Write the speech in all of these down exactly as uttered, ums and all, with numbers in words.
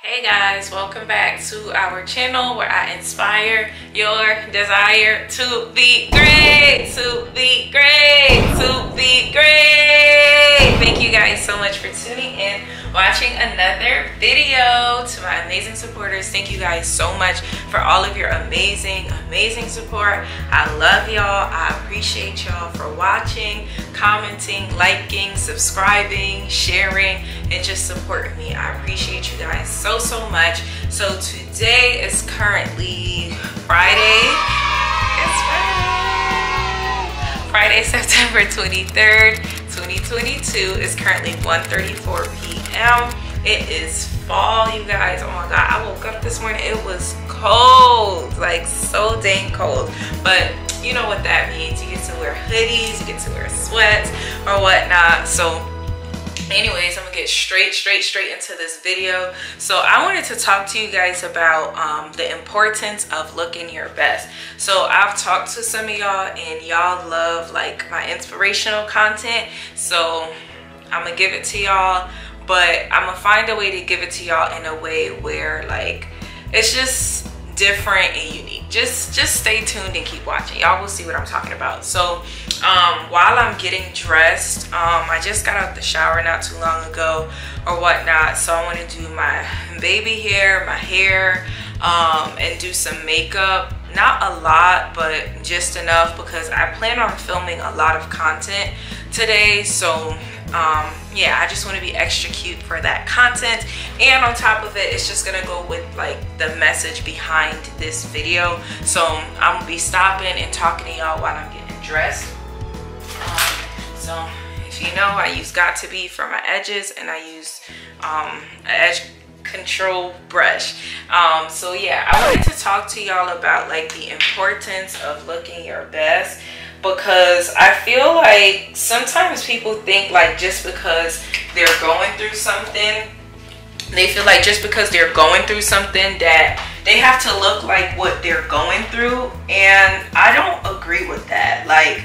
Hey guys, welcome back to our channel where I inspire your desire to be great, to be great, to be great. Thank you guys so much for tuning in, watching another video. To my amazing supporters, thank you guys so much for all of your amazing, amazing support. I love y'all. I appreciate y'all for watching, commenting, liking, subscribing, sharing, and just supporting me. I appreciate you guys so, so much. So today is currently Friday. It's Friday. Friday, September twenty-third, twenty twenty-two. It's currently one thirty-four p m It is fall, you guys. Oh my God, I woke up this morning. It was cold, like so dang cold. But you know what that means. You get to wear hoodies, you get to wear sweats or whatnot. So anyways, I'm gonna get straight straight straight into this video. So I wanted to talk to you guys about um the importance of looking your best. So I've talked to some of y'all and y'all love like my inspirational content, so I'm gonna give it to y'all, but I'm gonna find a way to give it to y'all in a way where like it's just different and unique. Just just stay tuned and keep watching. Y'all will see what I'm talking about. So um while I'm getting dressed, um I just got out the shower not too long ago or whatnot, so I want to do my baby hair, my hair, um and do some makeup. Not a lot, but just enough, because I plan on filming a lot of content today. So um yeah, I just want to be extra cute for that content, and on top of it, it's just gonna go with like the message behind this video. So I'm gonna be stopping and talking to y'all while I'm getting dressed. Um, so if you know, I use Got To Be for my edges, and I use um an edge control brush. Um so yeah, I wanted to talk to y'all about like the importance of looking your best, because I feel like sometimes people think like just because they're going through something, they feel like just because they're going through something that they have to look like what they're going through, and I don't agree with that. Like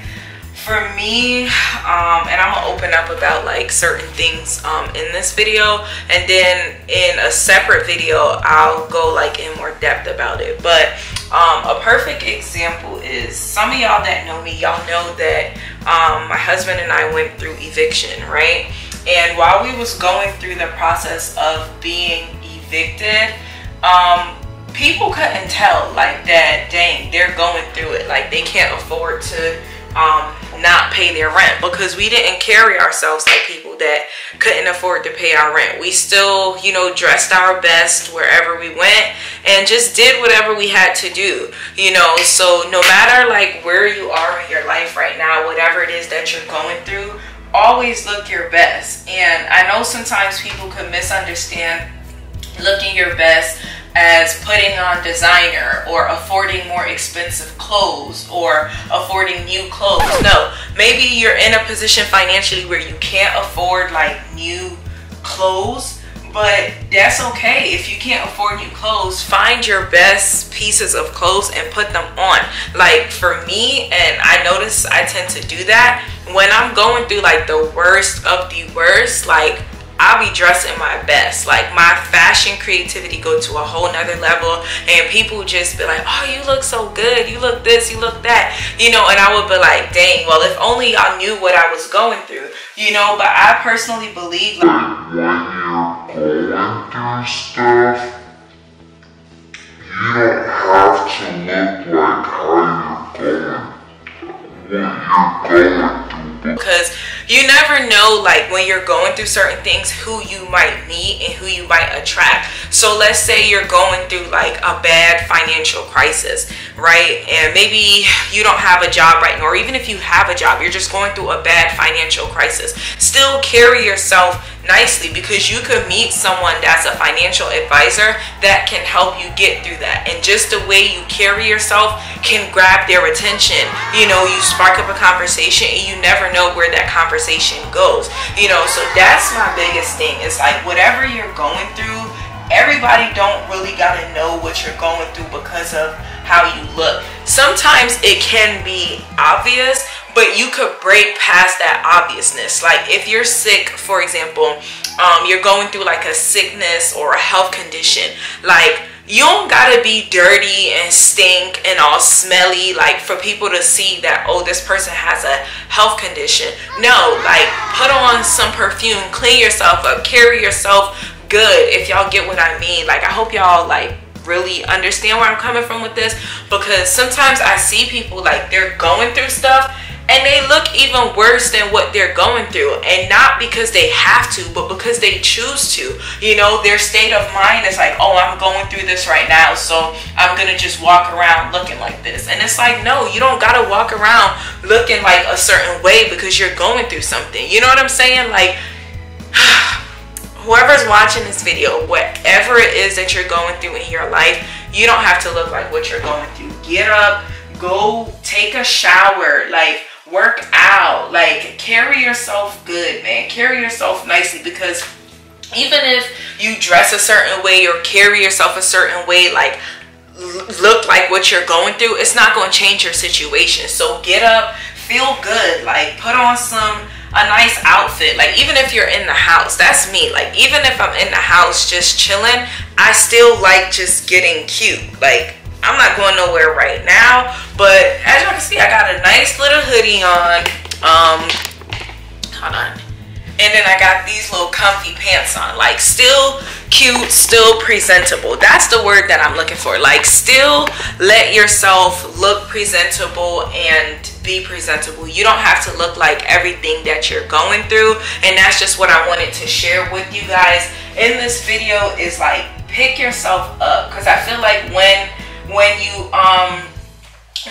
for me, um, and I'm gonna open up about like certain things um, in this video, and then in a separate video I'll go like in more depth about it. But um, a perfect example is, some of y'all that know me, y'all know that um, my husband and I went through eviction, right? And while we was going through the process of being evicted, um, people couldn't tell like that, dang, they're going through it, like they can't afford to um not pay their rent, because we didn't carry ourselves like people that couldn't afford to pay our rent. We still, you know, dressed our best wherever we went and just did whatever we had to do, you know. So no matter like where you are in your life right now, whatever it is that you're going through, always look your best. And I know sometimes people can misunderstand looking your best as putting on designer or affording more expensive clothes or affording new clothes. No, maybe you're in a position financially where you can't afford like new clothes, but that's okay. If you can't afford new clothes, find your best pieces of clothes and put them on. Like for me, and I notice I tend to do that when I'm going through like the worst of the worst, like I'll be dressing my best. Like my fashion creativity go to a whole nother level, and people just be like, oh, you look so good, you look this, you look that, you know. And I would be like, dang, well if only I knew what I was going through, you know. But I personally believe like when you're going through stuff, you don't have to look like how you're going, what you're going through, because you never know like when you're going through certain things who you might meet and who you might attract. So let's say you're going through like a bad financial crisis, right? And maybe you don't have a job right now, or even if you have a job, you're just going through a bad financial crisis. Still carry yourself nicely, because you could meet someone that's a financial advisor that can help you get through that. And just the way you carry yourself can grab their attention. You know, you spark up a conversation and you never know where that conversation goes, you know. So that's my biggest thing. It's like whatever you're going through, everybody don't really gotta know what you're going through because of how you look. Sometimes it can be obvious, but you could break past that obviousness. Like if you're sick, for example, um, you're going through like a sickness or a health condition, like you don't gotta be dirty and stink and all smelly like for people to see that, oh, this person has a health condition. No, like put on some perfume, clean yourself up, carry yourself good, if y'all get what I mean. Like I hope y'all like really understand where I'm coming from with this, because sometimes I see people like they're going through stuff and they look even worse than what they're going through, and not because they have to, but because they choose to. You know, their state of mind is like, oh, I'm going through this right now, so I'm gonna just walk around looking like this. And it's like, no, you don't gotta walk around looking like a certain way because you're going through something. You know what I'm saying? Like whoever's watching this video, whatever it is that you're going through in your life, you don't have to look like what you're going through. Get up, go take a shower, like work out, like carry yourself good, man. Carry yourself nicely, because even if you dress a certain way or carry yourself a certain way, like look like what you're going through, it's not going to change your situation. So get up, feel good, like put on some a nice outfit. Like even if you're in the house, that's me, like even if I'm in the house just chilling, I still like just getting cute. Like I'm not going nowhere right now, but as y'all can see, I got a nice little hoodie on. Um, hold on. And then I got these little comfy pants on. Like still cute, still presentable. That's the word that I'm looking for. Like still let yourself look presentable and be presentable. You don't have to look like everything that you're going through. And that's just what I wanted to share with you guys in this video, is like pick yourself up. Because I feel like when when you um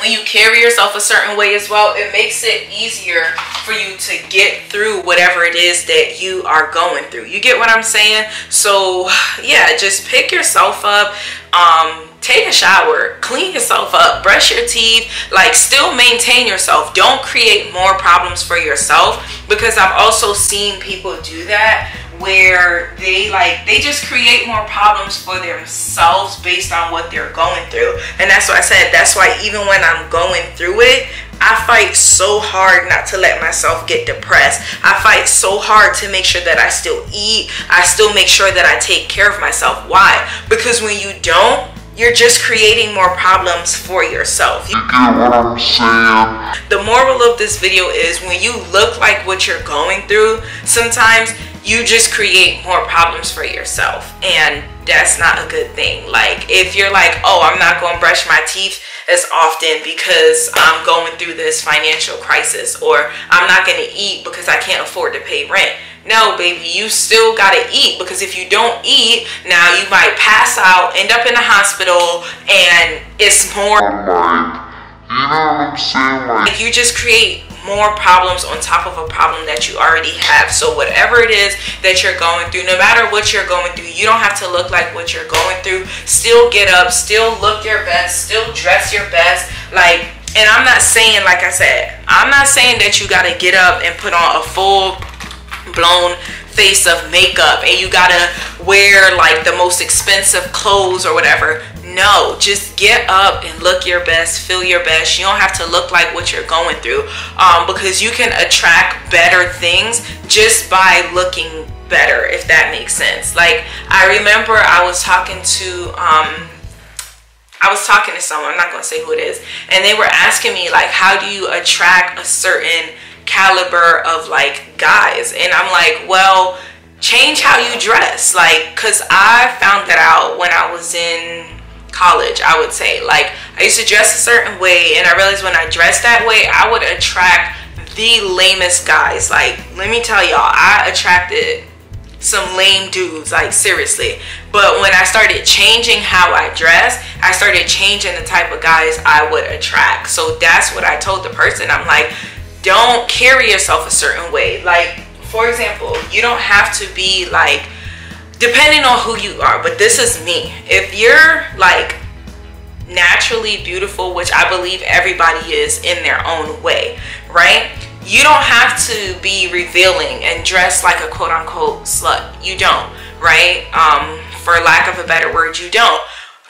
when you carry yourself a certain way as well, it makes it easier for you to get through whatever it is that you are going through. You get what I'm saying? So yeah, just pick yourself up, um take a shower, clean yourself up, brush your teeth, like still maintain yourself. Don't create more problems for yourself, because I've also seen people do that, where they like they just create more problems for themselves based on what they're going through. And that's what I said, that's why even when I'm going through it, I fight so hard not to let myself get depressed. I fight so hard to make sure that I still eat, I still make sure that I take care of myself. Why? Because when you don't, you're just creating more problems for yourself. You get what I'm saying? The moral of this video is, when you look like what you're going through, sometimes you just create more problems for yourself, and that's not a good thing. Like if you're like, oh, I'm not going to brush my teeth as often because I'm going through this financial crisis, or I'm not going to eat because I can't afford to pay rent. No, baby, you still gotta eat, because if you don't eat, now you might pass out, end up in the hospital, and it's more. You know what I'm saying? Like you just create more problems on top of a problem that you already have. So whatever it is that you're going through, no matter what you're going through, you don't have to look like what you're going through. Still get up, still look your best, still dress your best, like. And I'm not saying, like I said, I'm not saying that you gotta get up and put on a full blown face of makeup and you gotta wear like the most expensive clothes or whatever. No, just get up and look your best, feel your best. You don't have to look like what you're going through, um, because you can attract better things just by looking better, if that makes sense. Like I remember I was talking to um I was talking to someone, I'm not gonna say who it is, and they were asking me like, how do you attract a certain caliber of like guys? And I'm like, well, change how you dress. Like, because I found that out when I was in college, I would say. Like I used to dress a certain way, and I realized when I dressed that way, I would attract the lamest guys. Like let me tell y'all, I attracted some lame dudes, like seriously. But when I started changing how I dress, I started changing the type of guys I would attract. So that's what I told the person. I'm like, don't carry yourself a certain way. Like for example, you don't have to be like, depending on who you are, but this is me, if you're like naturally beautiful, which I believe everybody is in their own way, right? You don't have to be revealing and dress like a quote-unquote slut. You don't, right? Um for lack of a better word, you don't.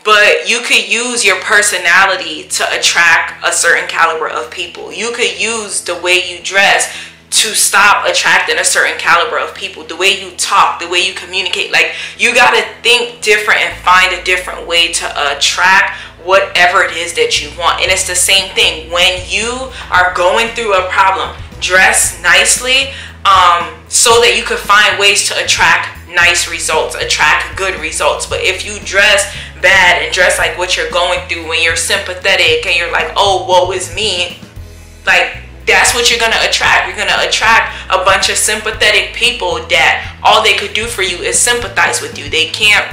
But you could use your personality to attract a certain caliber of people. You could use the way you dress to stop attracting a certain caliber of people. The way you talk, the way you communicate. Like, you got to think different and find a different way to attract whatever it is that you want. And it's the same thing. When you are going through a problem, dress nicely um, so that you can find ways to attract nice results, attract good results. But if you dress bad and dress like what you're going through, when you're sympathetic and you're like, oh, woe is me, like, that's what you're going to attract. You're going to attract a bunch of sympathetic people that all they could do for you is sympathize with you. They can't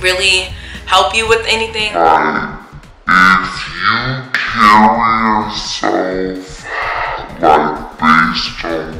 really help you with anything. Um, if you carry yourself like based on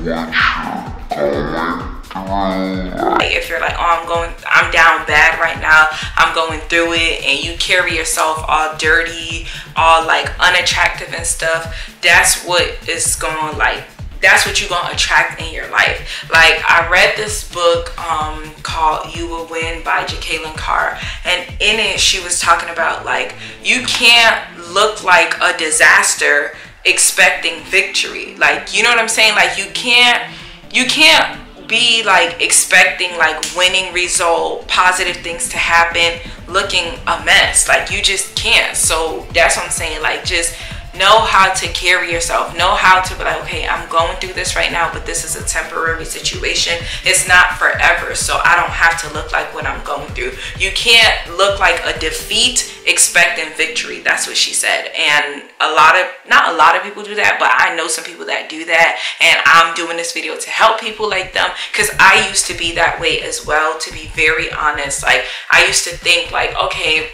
what you're going like, if you're like, oh, I'm going, I'm down bad right now, I'm going through it, and you carry yourself all dirty, all like unattractive and stuff, that's what it's gonna like, that's what you're gonna attract in your life. Like, I read this book um, called You Will Win by Jacqueline Carr, and in it she was talking about like, you can't look like a disaster expecting victory. Like, you know what I'm saying? Like, you can't, you can't be like expecting like winning result, positive things to happen, looking a mess. Like, you just can't. So that's what I'm saying. Like, just know how to carry yourself. Know how to be like, okay, I'm going through this right now, but this is a temporary situation. It's not forever, so I don't have to look like what I'm going through. You can't look like a defeat expecting victory. That's what she said. And a lot of, not a lot of people do that, but I know some people that do that. And I'm doing this video to help people like them, because I used to be that way as well, to be very honest. Like, I used to think like, okay,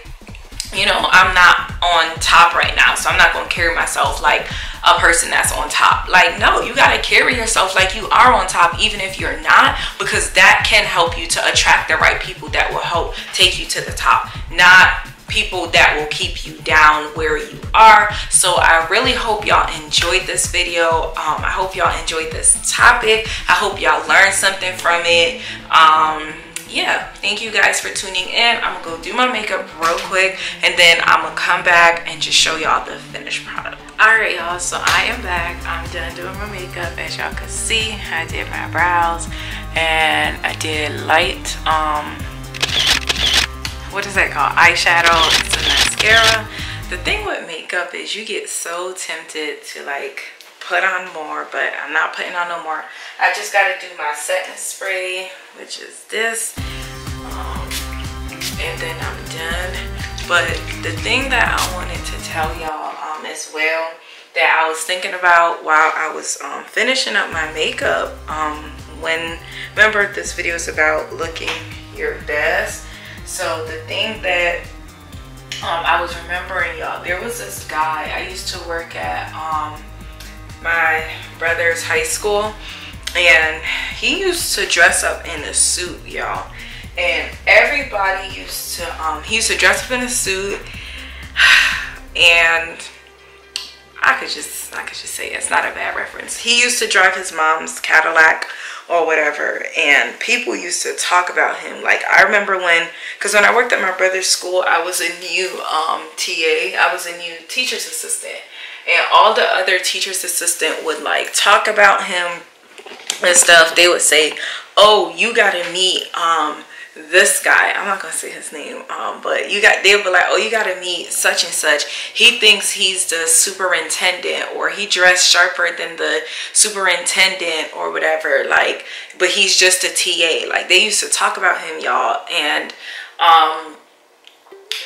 you know, I'm not on top right now, so I'm not gonna carry myself like a person that's on top. Like, no, you gotta carry yourself like you are on top, even if you're not, because that can help you to attract the right people that will help take you to the top, not people that will keep you down where you are. So I really hope y'all enjoyed this video. um I hope y'all enjoyed this topic. I hope y'all learned something from it. um Yeah, thank you guys for tuning in. I'm gonna go do my makeup real quick, and then I'm gonna come back and just show y'all the finished product. Alright y'all, so I am back. I'm done doing my makeup. As y'all can see, I did my brows and I did light, um, what is that called? Eyeshadow. It's a mascara. The thing with makeup is you get so tempted to like put on more, but I'm not putting on no more. I just gotta do my setting spray, which is this, um, and then I'm done. But the thing that I wanted to tell y'all um, as well, that I was thinking about while I was um, finishing up my makeup, um, when, remember this video is about looking your best. So the thing that um, I was remembering, y'all, there was this guy I used to work at um, my brother's high school, and he used to dress up in a suit, y'all, and everybody used to um he used to dress up in a suit, and I could just I could just say it's not a bad reference. He used to drive his mom's Cadillac or whatever, and people used to talk about him. Like, I remember when, because when I worked at my brother's school, I was a new um T A, I was a new teacher's assistant, and all the other teacher's assistant would like talk about him and stuff. They would say, oh, you gotta meet um this guy, I'm not gonna say his name, um but you got, they'll be like, oh, you gotta meet such and such, he thinks he's the superintendent, or he dressed sharper than the superintendent or whatever, like, but he's just a T A. Like, they used to talk about him, y'all. And um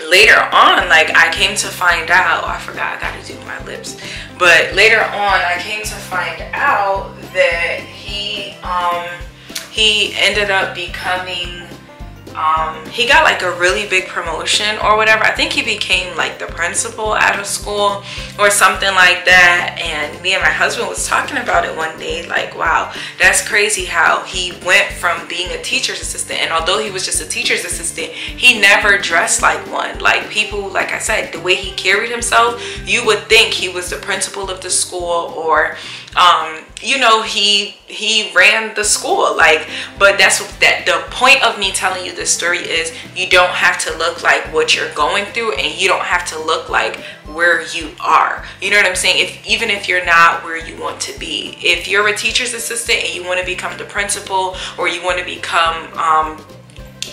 later on, like, I came to find out, I forgot I gotta do my lips, but later on I came to find out that he um he ended up becoming um he got like a really big promotion or whatever. I think he became like the principal at a school or something like that. And me and my husband was talking about it one day, like, wow, that's crazy how he went from being a teacher's assistant, and although he was just a teacher's assistant, he never dressed like one. Like, people, like I said, the way he carried himself, you would think he was the principal of the school or um, you know, he he ran the school. Like, but that's that. The point of me telling you this story is you don't have to look like what you're going through, and you don't have to look like where you are. You know what I'm saying? If even if you're not where you want to be, if you're a teacher's assistant and you want to become the principal, or you want to become um,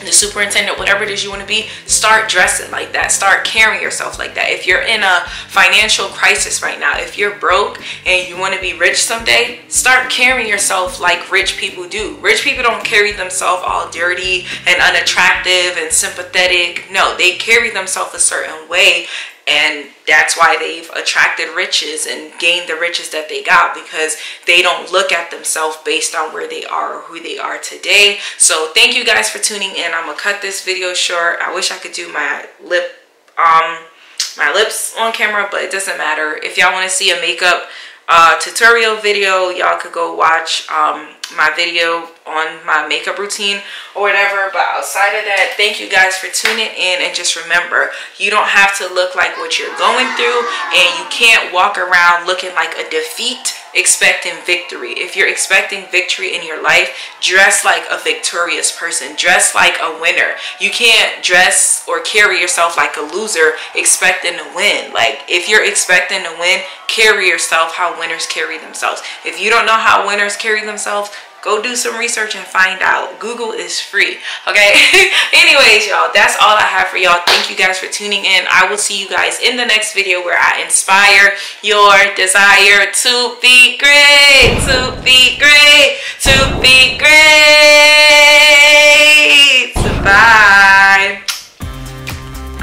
the superintendent, whatever it is you want to be, start dressing like that, start carrying yourself like that. If you're in a financial crisis right now, if you're broke and you want to be rich someday, start carrying yourself like rich people do. Rich people don't carry themselves all dirty and unattractive and sympathetic. No, they carry themselves a certain way, and that's why they've attracted riches and gained the riches that they got, because they don't look at themselves based on where they are or who they are today. So thank you guys for tuning in. I'm gonna cut this video short. I wish I could do my lip um my lips on camera, but it doesn't matter. If y'all want to see a makeup uh tutorial video, y'all could go watch um my video on my makeup routine or whatever. But outside of that, thank you guys for tuning in, and just remember, you don't have to look like what you're going through, and you can't walk around looking like a defeat expecting victory. If you're expecting victory in your life, dress like a victorious person, dress like a winner. You can't dress or carry yourself like a loser expecting to win. Like, if you're expecting to win, carry yourself how winners carry themselves. If you don't know how winners carry themselves, go do some research and find out. Google is free, okay? Anyways, y'all, that's all I have for y'all. Thank you guys for tuning in. I will see you guys in the next video, where I inspire your desire to be great, to be great, to be great. Bye.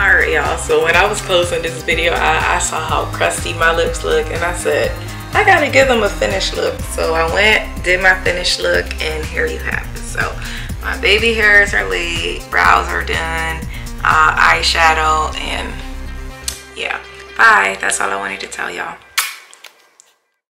All right, y'all. So when I was closing this video, I, I saw how crusty my lips look, and I said, I gotta give them a finished look. So I went, did my finished look, and here you have it. So my baby hairs are laid, brows are done, uh, eyeshadow, and yeah. Bye. That's all I wanted to tell y'all.